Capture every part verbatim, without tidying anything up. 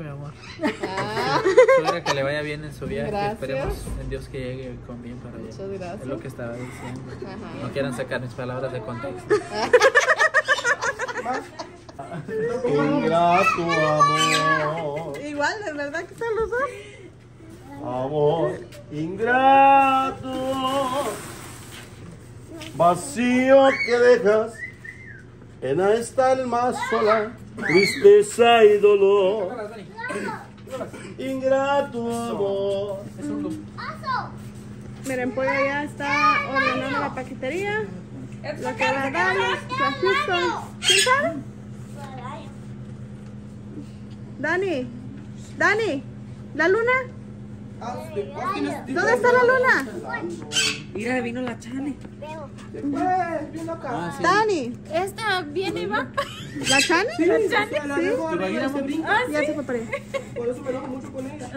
noche, mi amor. Ah. Espero que le vaya bien en su viaje. Gracias. Esperemos en Dios que llegue con bien para allá. Muchas gracias. Es lo que estaba diciendo. Ajá. No quieran sacar mis palabras de contexto. Ingrato, amor. Igual, de verdad que son los dos. Amor ingrato, vacío que dejas en esta alma sola, tristeza y dolor. Ingrato amor. Miren, pues ya está ordenando la paquetería, lo que agarramos, las pistas. Dani, Dani, la luna. ¿Dónde está la luna? Mira, vino la Chane. Dani, esta viene y va. ¿La Chane? Sí, la Chane. Sí. Ya se fue para allá. Por eso me enojo mucho con ella.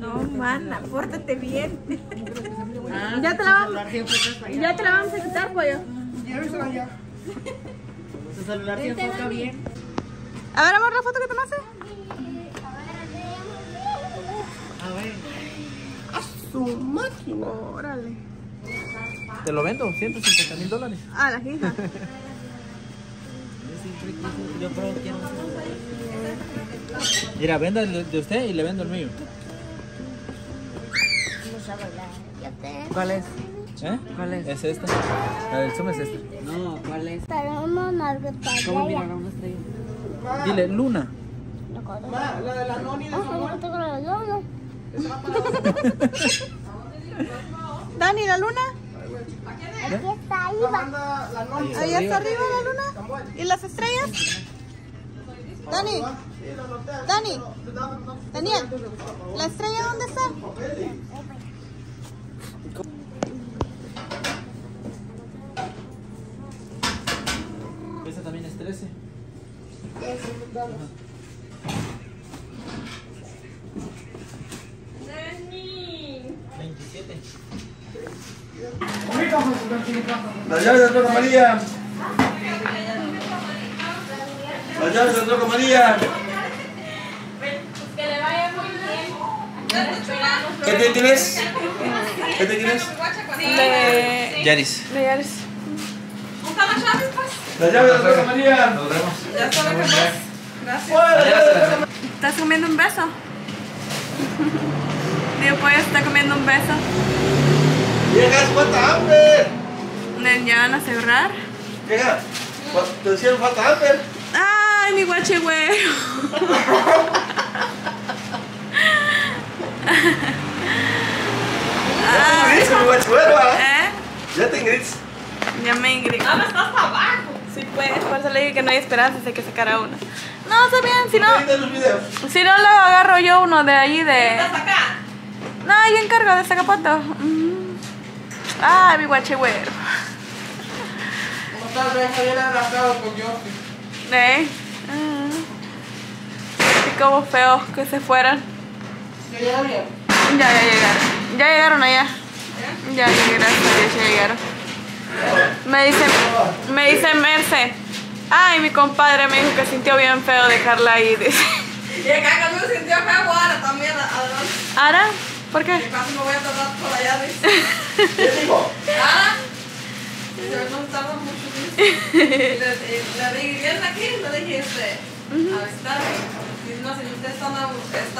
No, mana, pórtate bien. Ya te la vamos. Ya te la vamos a quitar, pollo. Llévesela ya. Tu celular te enfoca bien. A ver, amor, la foto que tomaste. A ver. A su máquina. Órale. Te lo vendo, ciento cincuenta mil dólares. Ah, la hija. Yo creo que no. Mira, venda el de usted y le vendo el mío. ¿Cuál es? ¿Eh? ¿Cuál es? Es esta. La del Zoom es esta. No, ¿cuál es? ¿Cómo mira la estrella? Dile, Luna. Ma, la de la noni de su Dani, ¿la luna? Aquí está arriba. Ahí está arriba la luna. ¿Y las estrellas? Dani, Dani, Daniel, ¿la estrella dónde está? Esa también es trece. Las llaves del troco María. Las llaves del troco María. Que le vaya muy bien. ¿Qué te tienes? ¿Qué te tienes? De Yaris. De Yaris. Las llaves del troco María. Nos vemos. Ya está la casa. Gracias. ¿Estás comiendo un beso? Digo, pues está comiendo un beso. Viejas, cuánta hambre. Ya van a cerrar. Viejas, te hicieron falta hambre. Ay, mi guachigüero. Ya te ingrites, mi guachigüero, ¿eh? Ya te ingrites. Ya me ingrites. No, me estás abajo. Sí, pues, por eso le dije que no hay esperanza, hay que sacar a uno. No, está bien, si no. Si no, lo agarro yo uno de allí de. ¿Estás acá? No, yo encargo de sacapoto. Ah, mi guachigüero. Tal vez habían arrastrado con yo. ¿Eh? Uh, y como feos que se fueran. ¿Ya llegaron? Ya, ya llegaron. Ya llegaron allá. ¿Eh? Ya llegaron, ya llegaron. Me dice, me dice Merce. Ay, mi compadre me dijo que sintió bien feo dejarla ahí. Y acá conmigo sintió feo ahora también, además. ¿Ahora? ¿Por qué? Casi me voy a tardar por allá, dice. ¿Qué dijo? ¿Ah? Yo no estaba mucho. La vivienda aquí, le dije este, a visitar. No, si usted está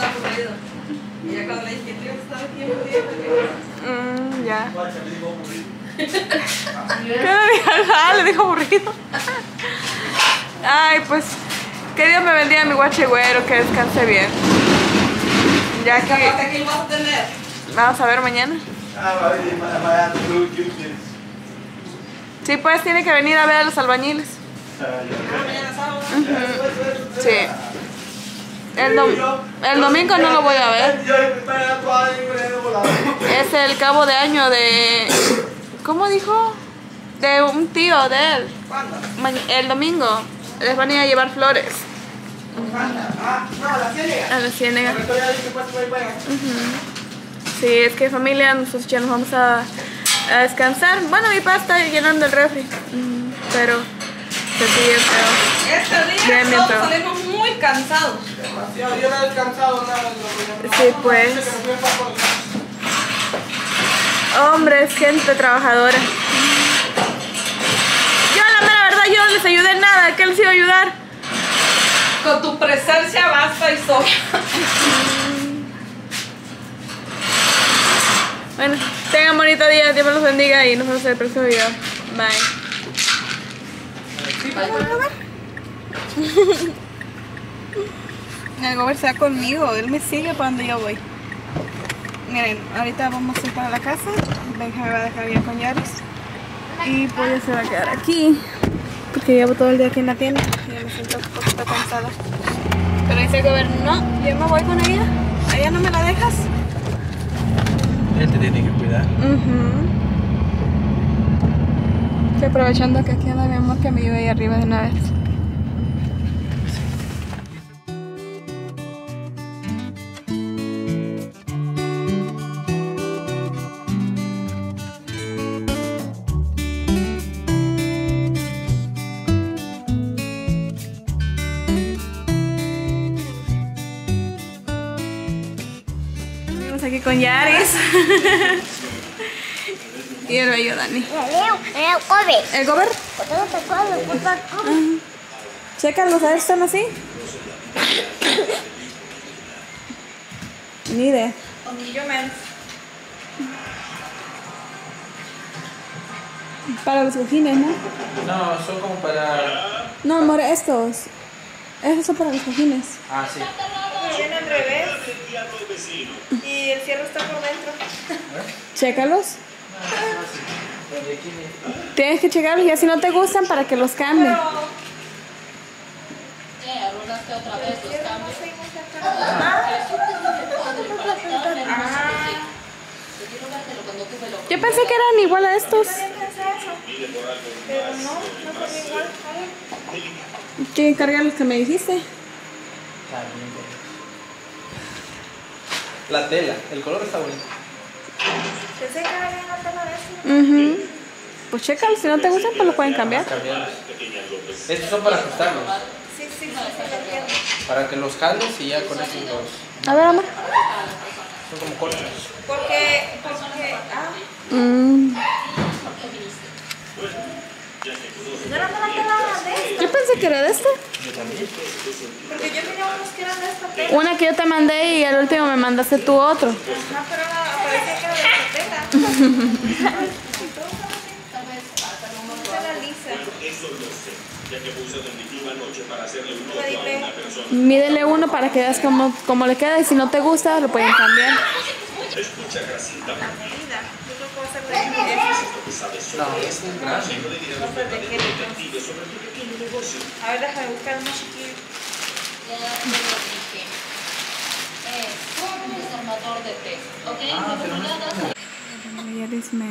aburrido. Y ya cuando le dije, tío, está aquí un día. Ya. ¿Qué le dijo aburrido? Ay, pues, que Dios me bendiga mi guachigüero, que descanse bien. Ya que... ¿Hasta aquí vas a tener? Vamos a ver mañana. Ah, va a venir mañana, tú, ¿qué quieres? Sí, pues tiene que venir a ver a los albañiles. Uh-huh. Sí. El, dom el domingo no lo voy a ver. Es el cabo de año de... ¿Cómo dijo? De un tío de él. El domingo les van a ir a llevar flores. Uh-huh. A la Ciénega. Uh-huh. Sí, es que familia, nosotros ya nos vamos a... a descansar. Bueno, mi papá está llenando el refri, pero se sigue feo. Este día todos salimos muy muy cansados. Demasiado, yo no he descansado nada. Sí, pues. Hombres, gente trabajadora. Yo, la mera verdad, yo no les ayudé en nada. ¿Qué les iba a ayudar? Con tu presencia basta y sobra. Bueno, tengan bonito día, Dios me los bendiga y nos vemos en el próximo video. Bye. ¿Sí, el Gober se va conmigo, él me sigue para donde yo voy. Miren, ahorita vamos a ir para la casa. Benja me va a dejar ya con Yaris. Y pues se va a quedar aquí, porque llevo todo el día aquí en la tienda. Ya me siento un poquito cansada. Pero dice el Gober, no, yo me voy con ella. ¿A ella no me la dejas? Él te tiene que cuidar. Uh-huh. Estoy aprovechando que aquí anda mi amor que me iba ahí arriba de una vez. Aquí con Yaris y el bello Dani. ¿El Gober? Chécalos, a ver, ¿están así? Mire. Para los cojines, ¿no? No, son como para... No, amor, estos. Estos son para los cojines. Ah, sí. Viene al revés y el cierre está por dentro. Chécalos. Tienes que checarlos y así no te gustan para que los cambien. Yo pensé que eran igual a estos. Pero no, no son igual. ¿Qué encargar los que me dijiste? La tela, el color está bonito. ¿Te seca bien la tela de eso? Uh-huh. Pues chécalo, si no te gustan, pues lo pueden cambiar. Estos son para ajustarlos. Sí, sí, para que los caldes y ya con esos dos. A ver, amor. Son como corchos. Porque, porque, ah. Mm. Yo pensé que era de esta. Yo también. Porque yo tenía unos que eran de esta tela. Una que yo te mandé y al último me mandaste tú otro. Ajá, pero parecía que era de esta tela. Mídele uno para que veas cómo, cómo le queda y si no te gusta lo pueden cambiar. Escucha, Gracita. No, es un gran. A ver, déjame buscar uno chiquillo. Ayer me,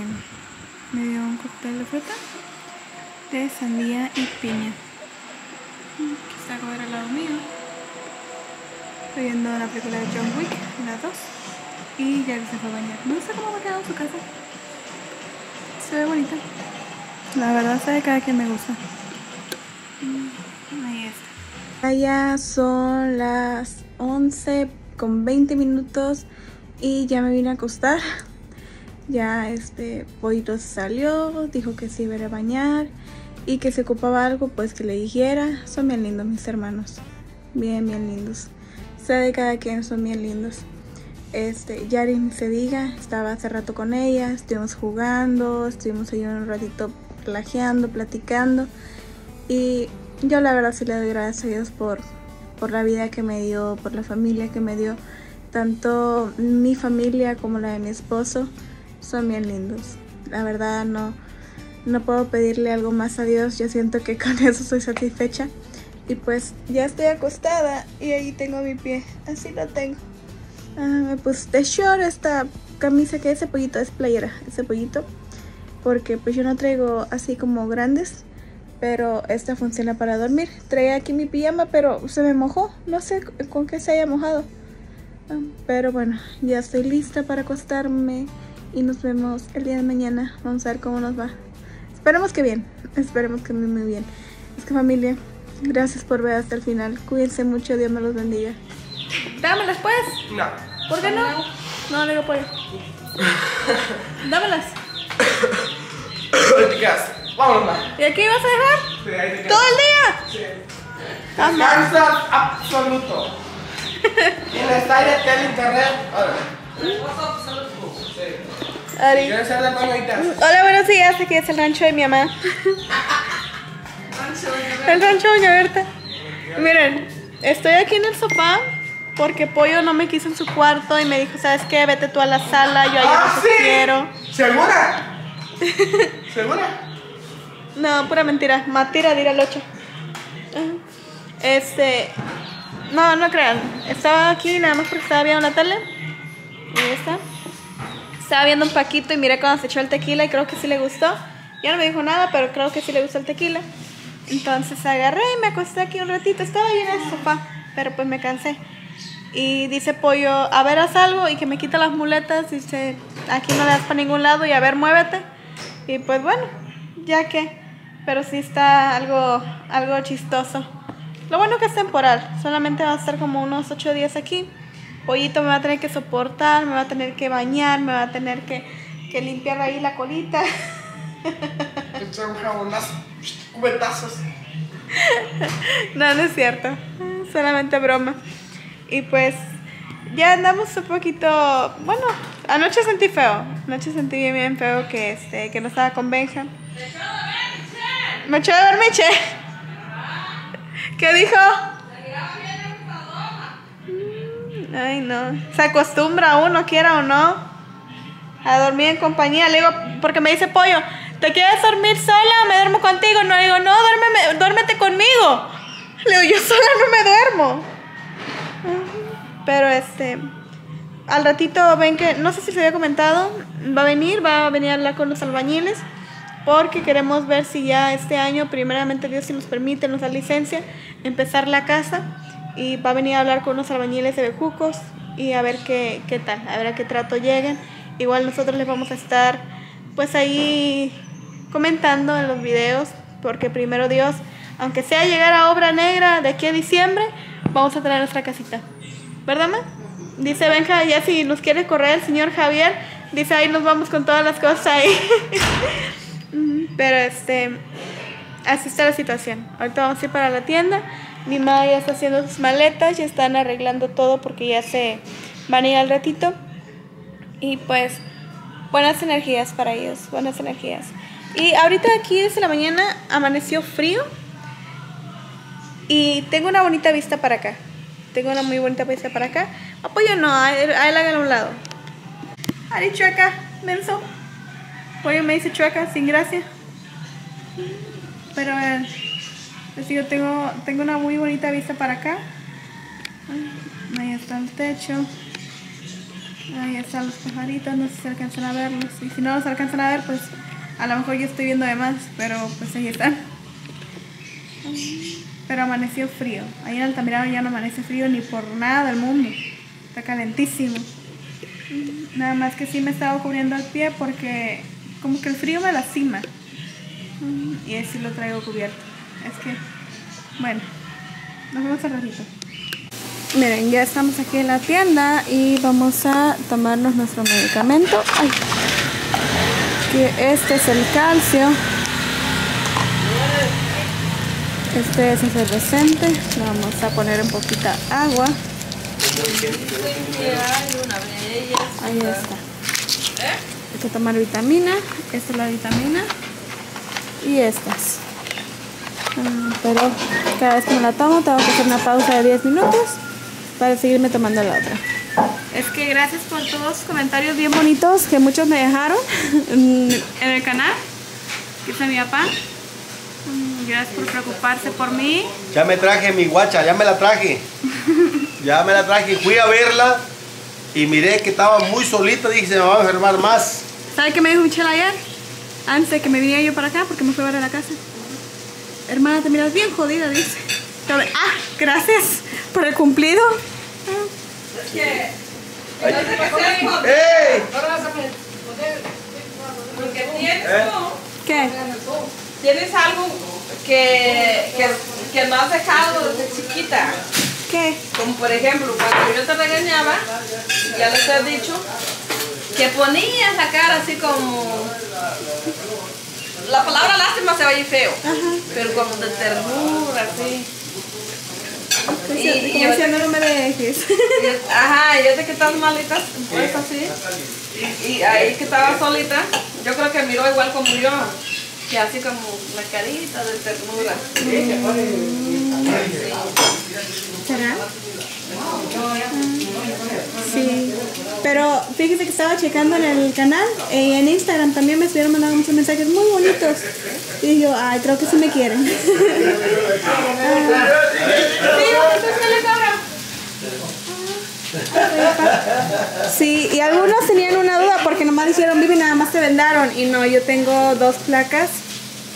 me dio un cóctel de fruta, de sandía y piña. Quizá comer al lado mío. Estoy viendo la película de John Wick, la dos. Y ya se fue a bañar. No sé cómo va a quedar en su casa. Se ve bonita. La verdad se ve cada quien me gusta. Ahí está. Ya son las once con veinte minutos y ya me vine a acostar. Ya este Pollito salió, dijo que se iba a bañar y que se ocupaba algo pues que le dijera. Son bien lindos mis hermanos. Bien, bien lindos. Se ve cada quien, son bien lindos. Este, Yaris ni se diga, estaba hace rato con ella, estuvimos jugando, estuvimos ahí un ratito relajeando, platicando. Y yo la verdad sí le doy gracias a Dios por, por la vida que me dio, por la familia que me dio. Tanto mi familia como la de mi esposo son bien lindos. La verdad no, no puedo pedirle algo más a Dios, yo siento que con eso soy satisfecha. Y pues ya estoy acostada y ahí tengo mi pie, así lo tengo. Ah, me puse de short esta camisa que ese pollito es playera, ese pollito, porque pues yo no traigo así como grandes, pero esta funciona para dormir. Traía aquí mi pijama, pero se me mojó, no sé con qué se haya mojado. Ah, pero bueno, ya estoy lista para acostarme y nos vemos el día de mañana. Vamos a ver cómo nos va. Esperemos que bien, esperemos que muy, muy bien. Es que familia, Gracias por ver hasta el final. Cuídense mucho, Dios me los bendiga. Dámelas pues. No. ¿Por qué no? No, no lo puedo. Dámelas. Te quedas. Vámonos más. ¿Y aquí vas a dejar? Sí, ahí te quedas. ¿Todo el día? Sí. Descansa absoluto. Tienes aire, tele, internet. Ari. Quiero hacer la manita. Hola, buenos días. Aquí es el rancho de mi mamá. El rancho de Doña Bertha. Miren, estoy aquí en el sofá porque Pollo no me quiso en su cuarto y me dijo, ¿sabes qué? Vete tú a la sala, yo allá ah, no te sí. quiero. ¿Segura? ¿Segura? No, pura mentira. Matira, dirá el ocho. Este, no, no crean. Estaba aquí nada más porque estaba viendo la tele. Y ahí está. Estaba viendo un paquito y miré cuando se echó el tequila y creo que sí le gustó. Ya no me dijo nada, pero creo que sí le gustó el tequila. Entonces agarré y me acosté aquí un ratito. Estaba ahí en el sofá, pero pues me cansé. Y dice Pollo, a ver, haz algo. Y que me quita las muletas. Dice, aquí no le das para ningún lado. Y a ver, muévete. Y pues bueno, ya que. Pero sí está algo, algo chistoso. Lo bueno que es temporal. Solamente va a estar como unos ocho días aquí. Pollito me va a tener que soportar. Me va a tener que bañar. Me va a tener que, que limpiar ahí la colita. Echar un jabonazo, cubetazos. No, no es cierto. Solamente broma. Y pues ya andamos un poquito. Bueno, anoche sentí feo. Anoche sentí bien, bien feo que, este, que no estaba con Benja. Me echó de ver Miche. ¿Qué dijo? Ay, no. Se acostumbra uno, quiera o no, a dormir en compañía. Le digo, porque me dice Pollo, ¿te quieres dormir sola o me duermo contigo? No, le digo, no, duérmeme, duérmete conmigo. Le digo, yo sola no me duermo. Pero este, al ratito ven que, no sé si se había comentado, va a venir, va a venir a hablar con los albañiles, porque queremos ver si ya este año, primeramente Dios, si nos permite, nos da licencia, empezar la casa. Y va a venir a hablar con los albañiles de Bejucos y a ver qué, qué tal, a ver a qué trato lleguen. Igual nosotros les vamos a estar pues ahí comentando en los videos, porque primero Dios, aunque sea llegar a obra negra de aquí a diciembre, vamos a traer nuestra casita. ¿Verdad, ma? Dice Benja, ya si nos quiere correr el señor Javier, dice, ahí nos vamos con todas las cosas ahí. Pero este, así está la situación. Ahorita vamos a ir para la tienda. Mi madre ya está haciendo sus maletas, ya están arreglando todo porque ya se van a ir al ratito. Y pues, buenas energías para ellos, buenas energías. Y ahorita aquí desde la mañana amaneció frío. Y tengo una bonita vista para acá. Tengo una muy bonita vista para acá. Apoyo no, a él, a él hagan a un lado. Ari, chueca, menso. Pollo me dice chueca, sin gracia. Pero eh, les digo, tengo, tengo una muy bonita vista para acá. Ahí está el techo. Ahí están los pajaritos, no sé si alcanzan a verlos. Y si no los alcanzan a ver, pues a lo mejor yo estoy viendo de más, pero pues ahí están. Pero amaneció frío. Ahí en Altamirano ya no amanece frío ni por nada del mundo. Está calentísimo. Nada más que sí me estaba cubriendo el pie porque como que el frío me lastima. Y así lo traigo cubierto. Es que, bueno, nos vemos al ratito. Miren, ya estamos aquí en la tienda y vamos a tomarnos nuestro medicamento. Ay, que este es el calcio. Este es efervescente, le vamos a poner en poquita agua. Ahí está. Hay que tomar vitamina, esta es la vitamina y estas. Pero cada vez que me la tomo tengo que hacer una pausa de diez minutos para seguirme tomando la otra. Es que gracias por todos los comentarios bien bonitos que muchos me dejaron en el canal, que es mi papá. Gracias por preocuparse por mí. Ya me traje mi guacha, ya me la traje. Ya me la traje. Fui a verla y miré que estaba muy solita. Dije, se me va a enfermar más. ¿Sabe qué me dijo Michelle ayer? Antes de que me viniera yo para acá, porque me fue a ver a la casa. Hermana, te miras bien jodida, dice. Entonces, ah, gracias por el cumplido. Es que... ¡Ey! ¡Ey! ¿Qué? ¿Tienes algo que, que que no has dejado desde chiquita. ¿Qué? Como por ejemplo, cuando yo te regañaba, ya les he dicho, que ponías la cara así como... La palabra lástima se va a ir feo. Ajá. Pero como de ternura, así. Y, y como yo decía, no me dejes. Yo, ajá, yo sé que estás malita, pues así. Y, y ahí que estaba solita, yo creo que miró igual como yo. Que así como la carita de ternura. Mm. ¿Será? Mm. Sí. Pero fíjese que estaba checando en el canal y en Instagram también me estuvieron mandando muchos mensajes muy bonitos. Y yo, ay, creo que sí me quieren. Sí, ¿qué le cobra? Sí, y algunos tenían una duda porque nomás dijeron, Vivi, nada más te vendaron. Y no, yo tengo dos placas,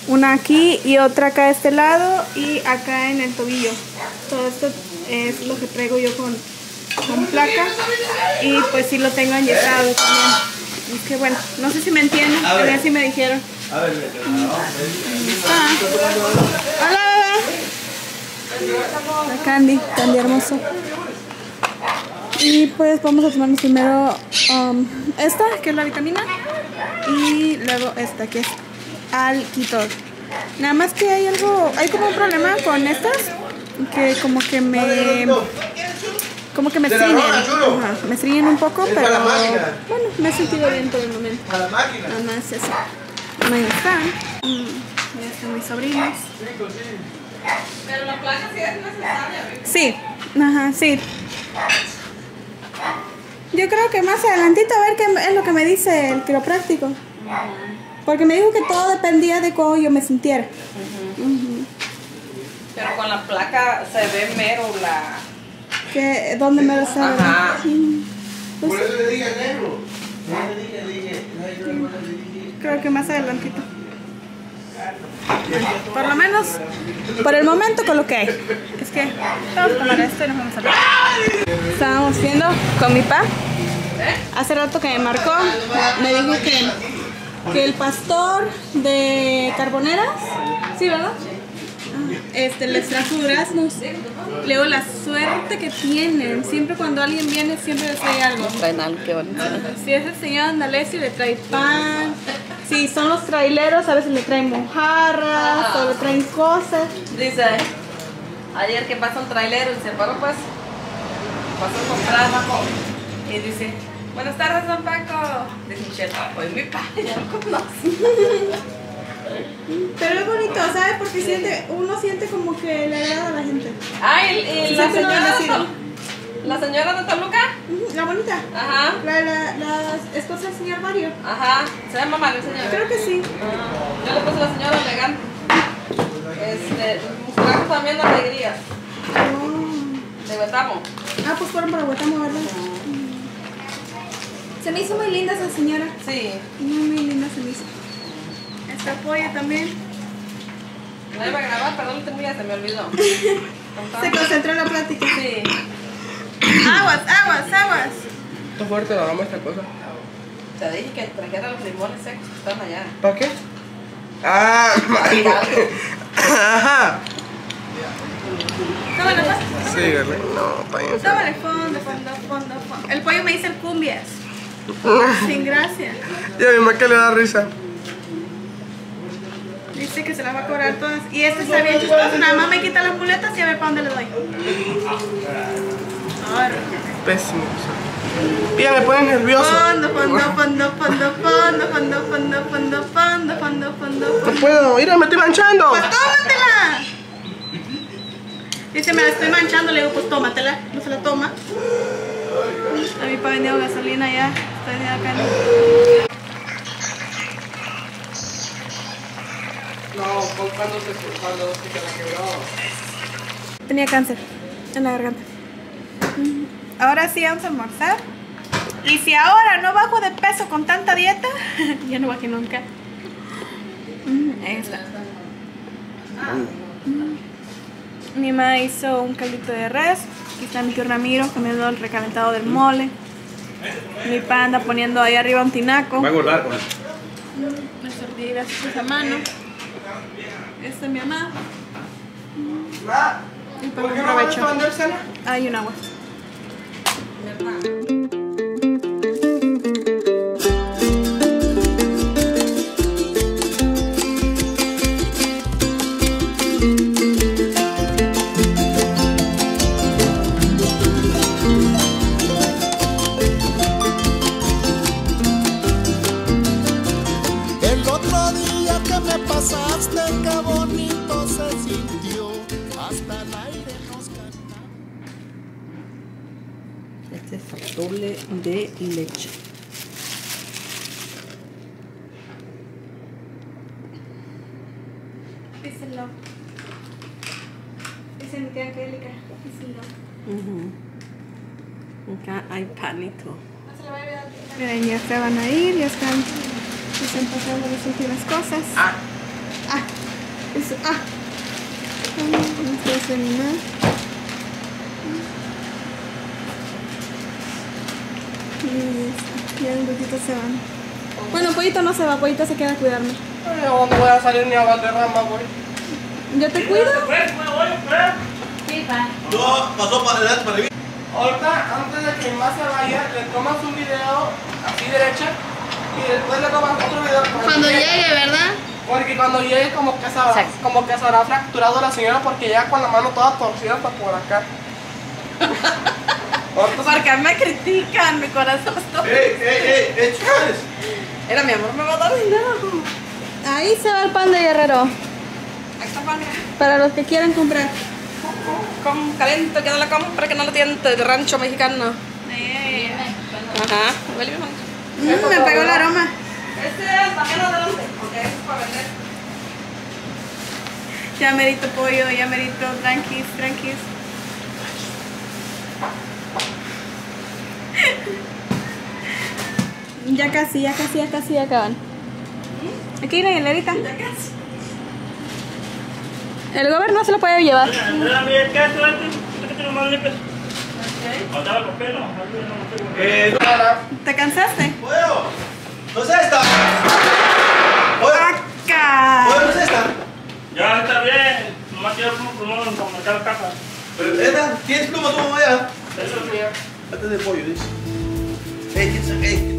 una aquí y otra acá de este lado y acá en el tobillo. Todo esto es lo que traigo yo con, con placa y pues sí lo tengo inyectado también. Es que bueno, no sé si me entienden, a ver si me dijeron. A ver, ah. Hola, bebé. La Candy, Candy hermoso. Y pues vamos a tomarnos primero um, esta, que es la vitamina, y luego esta, que es alquitor. Nada más que hay algo, hay como un problema con estas, que como que me, como que me estriñen, uh-huh, me estriñen un poco, pero bueno, me he sentido bien por el momento. Nada más eso. Ahí están, ya están mis sobrinos. Pero la placa sí es necesaria. Sí, ajá, sí. Yo creo que más adelantito a ver qué es lo que me dice el quiropráctico. Porque me dijo que todo dependía de cómo yo me sintiera. Uh-huh. Uh-huh. Pero con la placa se ve mero la... ¿Qué? ¿Dónde sí. mero se ve? Ajá. Sí. Pues, por eso le dije negro. No le dije, le dije. No, yo no le dije. Creo que más adelantito. Bueno, por lo menos, por el momento con lo que hay. Es que vamos a tomar esto y nos vamos a ver. Estábamos viendo con mi papá. Hace rato que me marcó, me dijo que, que el pastor de Carboneras, sí, ¿verdad? Este, les trajo duraznos. Luego la suerte que tienen. Siempre cuando alguien viene, siempre les trae algo. Traen algo, qué bonito. Si es el señor Andalesio, le trae pan. Si sí, son los traileros, a veces le traen mojarras, ah, o le traen cosas. Dice, ayer que pasa un trailero y dice, bueno pues, pasó a comprar abajo. Y dice, buenas tardes, don Paco. Dice Michelle, hoy mi padre ya lo conoce. Pero es bonito, ¿sabes? Porque siente, uno siente como que le agrada a la gente. Ah, y, y la, señora de Tol, la señora de Toluca. La bonita. Ajá. La, la, la esposa del señor Mario. Ajá. ¿Se llama Mario el señor? Creo que sí. Ah, yo le puse a la señora elegante. Este, buscamos también las alegrías. Oh. De Guatamo. Ah, pues fueron para Guatamo, ¿verdad? Oh. Se me hizo muy linda esa señora. Sí. Muy, muy linda se me hizo. Esta polla también. No iba a grabar, perdón, te voy a, se me olvidó. Se concentró en la plática. Sí. Aguas, aguas, aguas. Está fuerte la broma esta cosa. Te dije que trajeran los limones secos que están allá. ¿Para qué? Ah, ajá. Tómale, pues. Sí, dale. No, paño. Tómale, fondo, fondo, fondo, fondo. El pollo me dice el cumbias. Sin gracia. Y a mi mamá que le da risa. Dice que se las va a cobrar todas. Y este está bien chistoso. Nada más me quita las muletas y a ver para dónde le doy. Pésimo. Ya me ponen nervioso. Fondo, fondo, fondo, fondo, fondo, fondo, fondo, fondo, fondo, fondo, fondo. No puedo, mira, me estoy manchando. Pues tómatela. Dice, me la estoy manchando, le digo, pues tómatela. No se la toma. A mí para vendiendo gasolina ya. Está vendiendo acá. No, cuando se cuando se quebró. Tenía cáncer en la garganta. Ahora sí vamos a almorzar. Y si ahora no bajo de peso con tanta dieta, ya no bajé nunca. Esta. Ah. Mi mamá hizo un caldito de res. Aquí está mi tío Ramiro comiendo el recalentado del mole. Mi papá anda poniendo ahí arriba un tinaco. Va a engordar con eso. Las tortillas hechas a mano. Esta es mi mamá. ¿Va? ¿Por qué no vas a mandársela? Hay un agua. Este es doble de leche. Peace and love. Es en tía Angélica. Peace and love. Acá hay panito. Miren, ya se van a ir, ya están, ya están pasando las últimas cosas. Ah. Ah. Eso. Ah. No se hace ni nada. Y el pollito se van. Bueno, pollito no se va, pollito se queda a cuidarme. No, no voy a salir ni a Valderrama, güey. ¿Yo te cuido? Sí, pa. No, pasó para adelante, para arriba. Ahorita, antes de que más se vaya, le tomas un video así derecha y después le tomas otro video. Cuando llegue, ¿verdad? Porque cuando llegue como que se habrá, como que se habrá fracturado la señora porque llega con la mano toda torcida hasta por acá. Porque me critican, mi corazón está... ¡Ey, ey, ey! ¡Echas! Era mi amor, me va a dar dinero. Ahí se va el pan de Guerrero. Ahí está el pan. Para los que quieran comprar. Con calento, que no la compra, que no la tiente, de rancho mexicano. Sí. Ajá. Huele bien. Mm, me pegó el aroma. Este es también adelante, porque es para vender. Ya merito pollo, ya merito tranquis, tranquis. Ya casi, ya casi, ya casi acaban. Aquí la hilerita. Ya casi. El gobierno se lo puede llevar. ¿Te cansaste? Puedo. No sé esta. Acá. ¿Puedo? No sé esta. Ya está bien. Nomás quiero plumón para marcar caja. Pero esta, ¿tienes pluma tú, mamá? Eso es mío. Antes de pollo, dice. Hey, it's okay.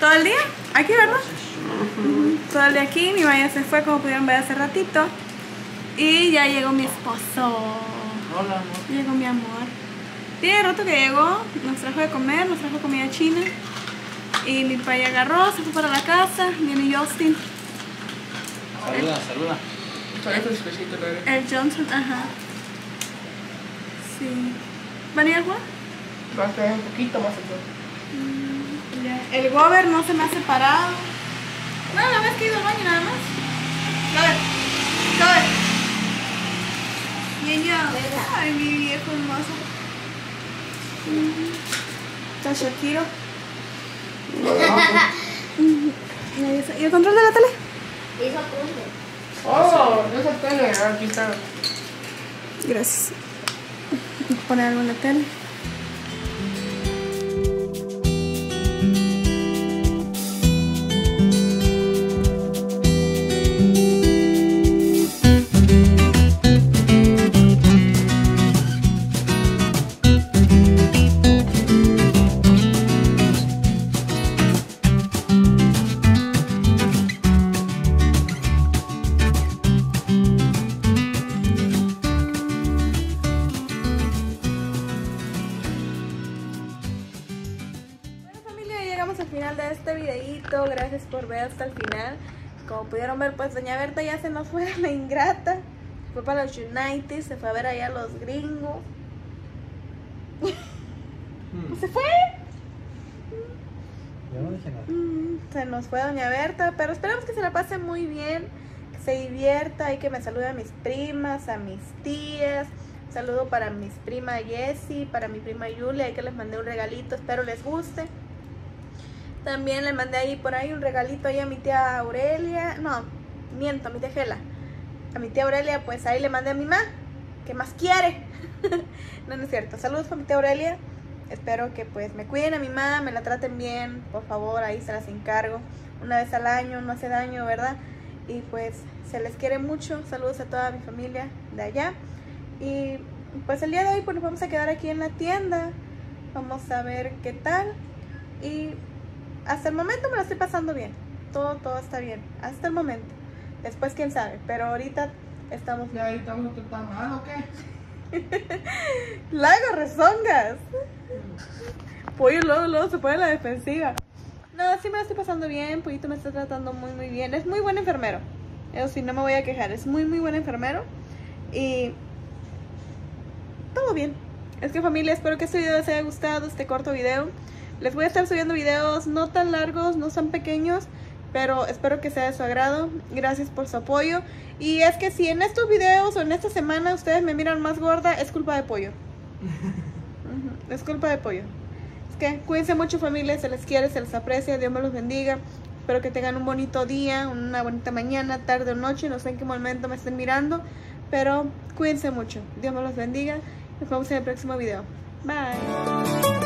Todo el día aquí, ¿verdad? Uh-huh. Todo el día aquí, mi mamá se fue, como pudieron ver hace ratito. Y ya llegó mi esposo. Hola, amor. Llegó mi amor. Tiene rato que llegó, nos trajo de comer, nos trajo comida china. Y mi papá ya agarró, se fue para la casa, viene Justin. Saluda, saluda. El, el Johnson, ajá. Sí. ¿Van a ir a jugar? Va a ser un poquito más allá. El gober no se me ha separado. No, la vez que he ido al baño nada más. Gober, gober. Niño, ay, mi viejo hermoso. Está Shakiro. ¿Y el control de la tele? Eso oh, esa tele, aquí está. Gracias. Poner algo en la tele. llegamos al final de este videito. Gracias por ver hasta el final. Como pudieron ver, pues Doña Bertha ya se nos fue a la ingrata. Fue para los United, se fue a ver allá a los gringos. Mm. Se fue. Yo no dije nada. Se nos fue Doña Bertha, pero esperamos que se la pase muy bien, que se divierta y que me salude a mis primas, a mis tías. Un saludo para mis primas Jessie, para mi prima Julia, que les mandé un regalito, espero les guste. También le mandé ahí por ahí un regalito ahí a mi tía Aurelia, no, miento, a mi tía Gela. A mi tía Aurelia, pues ahí le mandé a mi mamá, que más quiere. No, no es cierto. Saludos para mi tía Aurelia. Espero que pues me cuiden a mi mamá, me la traten bien, por favor, ahí se las encargo. Una vez al año, no hace daño, ¿verdad? Y pues se les quiere mucho. Saludos a toda mi familia de allá. Y pues el día de hoy pues nos vamos a quedar aquí en la tienda. Vamos a ver qué tal. Y hasta el momento me lo estoy pasando bien. Todo, todo está bien. Hasta el momento. Después quién sabe. Pero ahorita estamos... ¿Ya ahorita uno está mal o qué? Lago rezongas. Pollo luego, luego se pone en la defensiva. No, sí me lo estoy pasando bien. Pollito me está tratando muy, muy bien. Es muy buen enfermero. Eso sí, no me voy a quejar. Es muy, muy buen enfermero. Y... todo bien. Es que familia, espero que este video les haya gustado, este corto video. Les voy a estar subiendo videos no tan largos, no tan pequeños, pero espero que sea de su agrado. Gracias por su apoyo. Y es que si en estos videos o en esta semana ustedes me miran más gorda, es culpa de pollo. uh-huh. Es culpa de pollo. Es que cuídense mucho familia, se les quiere, se les aprecia, Dios me los bendiga. Espero que tengan un bonito día, una bonita mañana, tarde o noche, no sé en qué momento me estén mirando, pero cuídense mucho. Dios me los bendiga. Nos vemos en el próximo video. Bye.